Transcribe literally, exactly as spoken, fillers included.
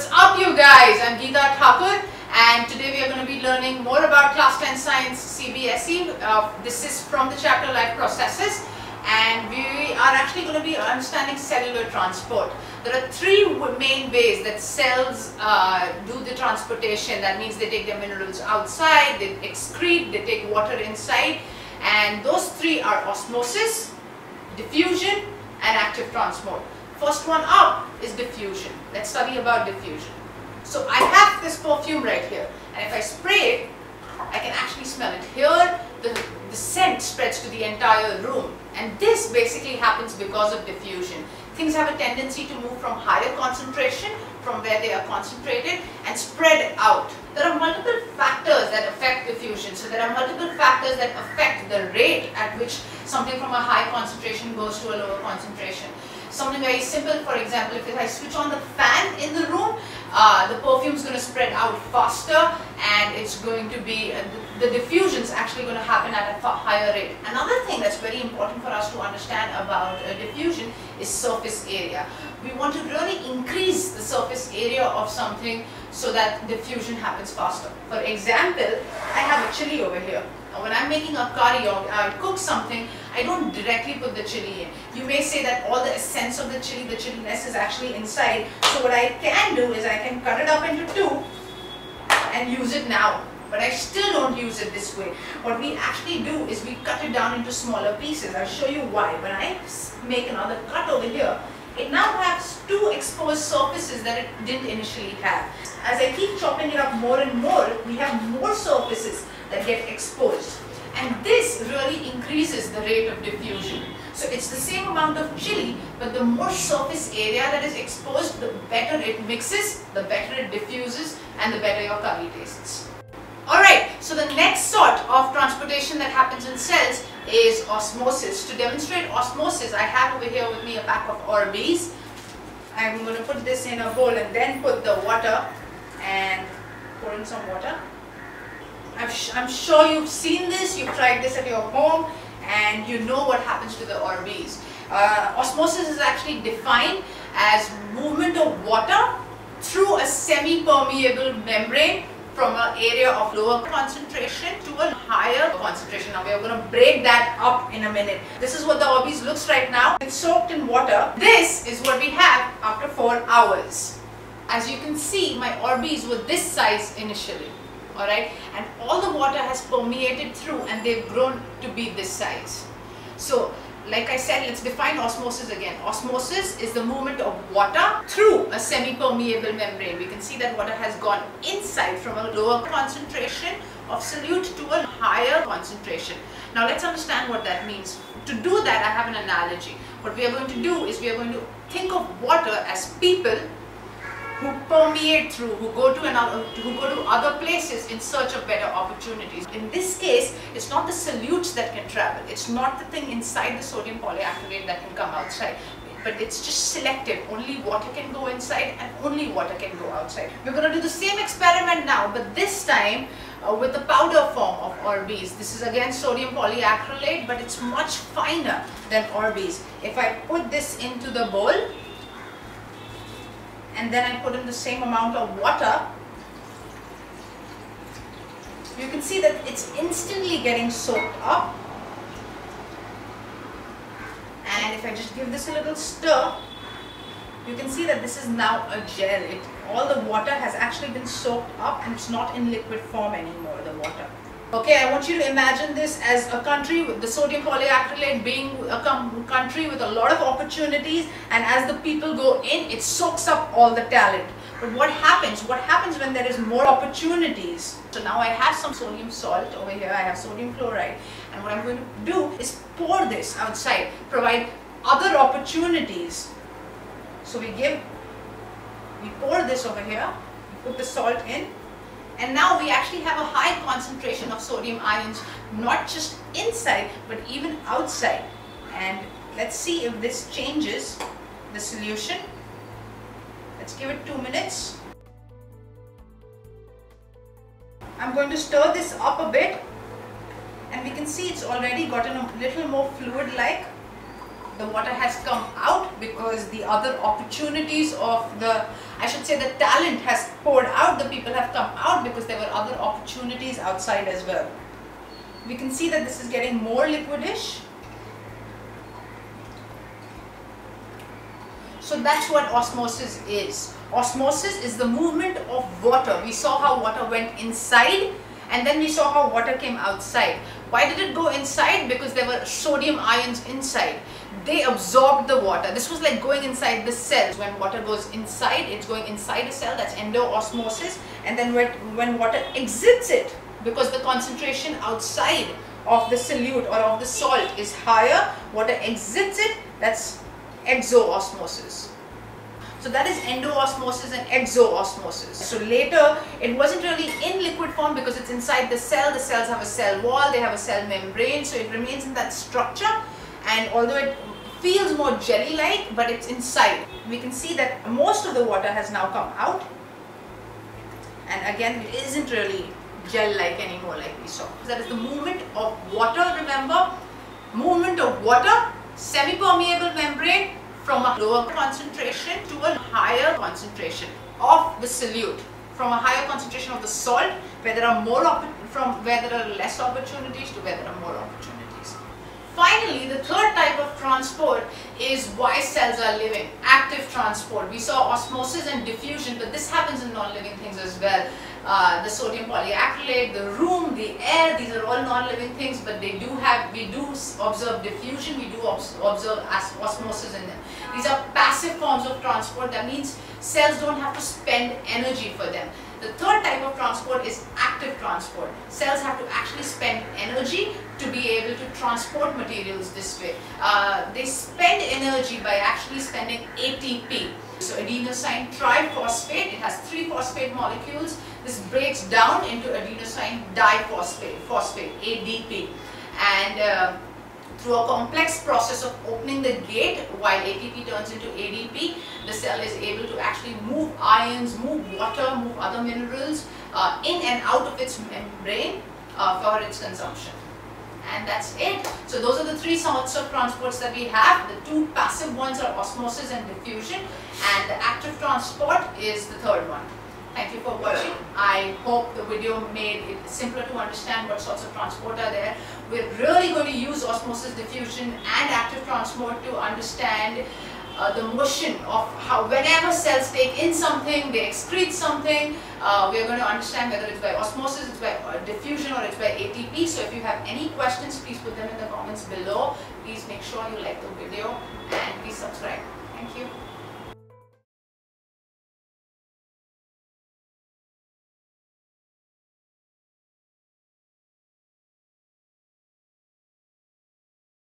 What's up, you guys? I'm Geeta Thakur, and today we are going to be learning more about Class ten Science C B S E. Uh, this is from the chapter Life Processes, and we are actually going to be understanding cellular transport. There are three main ways that cells uh, do the transportation. That means they take their minerals outside, they excrete, they take water inside, and those three are osmosis, diffusion, and active transport. First one up is diffusion. Let's study about diffusion. So I have this perfume right here, and if I spray it, I can actually smell it. Here the, the scent spreads to the entire room, and this basically happens because of diffusion. Things have a tendency to move from higher concentration, from where they are concentrated, and spread out. There are multiple factors that affect diffusion. So there are multiple factors that affect the rate at which something from a high concentration goes to a lower concentration. Something very simple, for example, if I switch on the fan in the room, uh, the perfume is going to spread out faster, and it's going to be, uh, the, the diffusion is actually going to happen at a higher rate. Another thing that's very important for us to understand about uh, diffusion is surface area. We want to really increase the surface area of something so that diffusion happens faster. For example, I have a chili over here. When I'm making a curry or I cook something, I don't directly put the chili in. You may say that all the essence of the chili, the chilliness is actually inside. So what I can do is I can cut it up into two and use it now. But I still don't use it this way. What we actually do is we cut it down into smaller pieces. I'll show you why. When I make another cut over here, it now has two exposed surfaces that it didn't initially have. As I keep chopping it up more and more, we have more surfaces that get exposed. And this really increases the rate of diffusion. So it's the same amount of chili, but the more surface area that is exposed, the better it mixes, the better it diffuses, and the better your curry tastes. Alright, so the next sort of transportation that happens in cells is osmosis. To demonstrate osmosis, I have over here with me a pack of Orbeez. I'm going to put this in a bowl and then put the water and pour in some water. I'm sure you've seen this, you've tried this at your home, and you know what happens to the Orbeez. Uh, osmosis is actually defined as movement of water through a semi-permeable membrane from an area of lower concentration to a higher concentration. Now we are going to break that up in a minute. This is what the Orbeez looks right now. It's soaked in water. This is what we have after four hours. As you can see, my Orbeez were this size initially. Alright, and all the water has permeated through and they've grown to be this size. So like I said, let's define osmosis again. Osmosis is the movement of water through a semi-permeable membrane. We can see that water has gone inside from a lower concentration of solute to a higher concentration. Now let's understand what that means. To do that, I have an analogy. What we are going to do is we are going to think of water as people who permeate through, who go to another, who go to other places in search of better opportunities. In this case, it's not the solutes that can travel. It's not the thing inside the sodium polyacrylate that can come outside. But it's just selective. Only water can go inside and only water can go outside. We're going to do the same experiment now, but this time uh, with the powder form of Orbeez. This is again sodium polyacrylate, but it's much finer than Orbeez. If I put this into the bowl, and then I put in the same amount of water, you can see that it's instantly getting soaked up. And if I just give this a little stir, you can see that this is now a gel. It, all the water has actually been soaked up and it's not in liquid form anymore, the water. Okay, I want you to imagine this as a country with the sodium polyacrylate being a country with a lot of opportunities, and as the people go in, it soaks up all the talent. But what happens? What happens when there is more opportunities? So now I have some sodium salt over here, I have sodium chloride, and what I'm going to do is pour this outside, provide other opportunities. So we give, we pour this over here, we put the salt in, and now we actually have a high concentration of sodium ions, not just inside, but even outside. And let's see if this changes the solution. Let's give it two minutes. I'm going to stir this up a bit, and we can see it's already gotten a little more fluid-like. The water has come out because the other opportunities of the I should say the talent has poured out, the people have come out because there were other opportunities outside as well. We can see that this is getting more liquidish. So that's what osmosis is. Osmosis is the movement of water. We saw how water went inside and then we saw how water came outside. Why did it go inside? Because there were sodium ions inside. They absorbed the water. This was like going inside the cells. When water goes inside, it's going inside a cell, that's endoosmosis. And then when, when water exits it, because the concentration outside of the solute or of the salt is higher, water exits it, that's exoosmosis. So that is endoosmosis and exoosmosis. So later it wasn't really in liquid form because it's inside the cell. The cells have a cell wall, they have a cell membrane, so it remains in that structure, and although it feels more jelly like, but it's inside. We can see that most of the water has now come out, and again it isn't really gel like anymore like we saw. That is the movement of water. Remember, movement of water, semi-permeable membrane from a lower concentration to a higher concentration of the solute, from a higher concentration of the salt, where there are more from where there are less opportunities to where there are more opportunities. Finally, the third type of transport is why cells are living, active transport. We saw osmosis and diffusion, but this happens in non-living things as well. Uh, the sodium polyacrylate, the room, the air, these are all non-living things, but they do have, we do observe diffusion, we do obs observe as osmosis in them. These are passive forms of transport. That means cells don't have to spend energy for them. The third type of transport is active transport. Cells have to actually spend energy to be able to transport materials this way. Uh, they spend energy by actually spending A T P. So adenosine triphosphate, it has three phosphate molecules. This breaks down into adenosine diphosphate, phosphate, A D P. And uh, through a complex process of opening the gate, while A T P turns into A D P, the cell is able to actually move ions, move water, move other minerals uh, in and out of its membrane uh, for its consumption. And that's it. So those are the three sorts of transports that we have. The two passive ones are osmosis and diffusion, and the active transport is the third one. Thank you for watching. I hope the video made it simpler to understand what sorts of transport are there. We're really going to use osmosis, diffusion and active transport to understand uh, the motion of how whenever cells take in something, they excrete something. Uh, we're going to understand whether it's by osmosis, it's by diffusion, or it's by A T P. So if you have any questions, please put them in the comments below. Please make sure you like the video and please subscribe.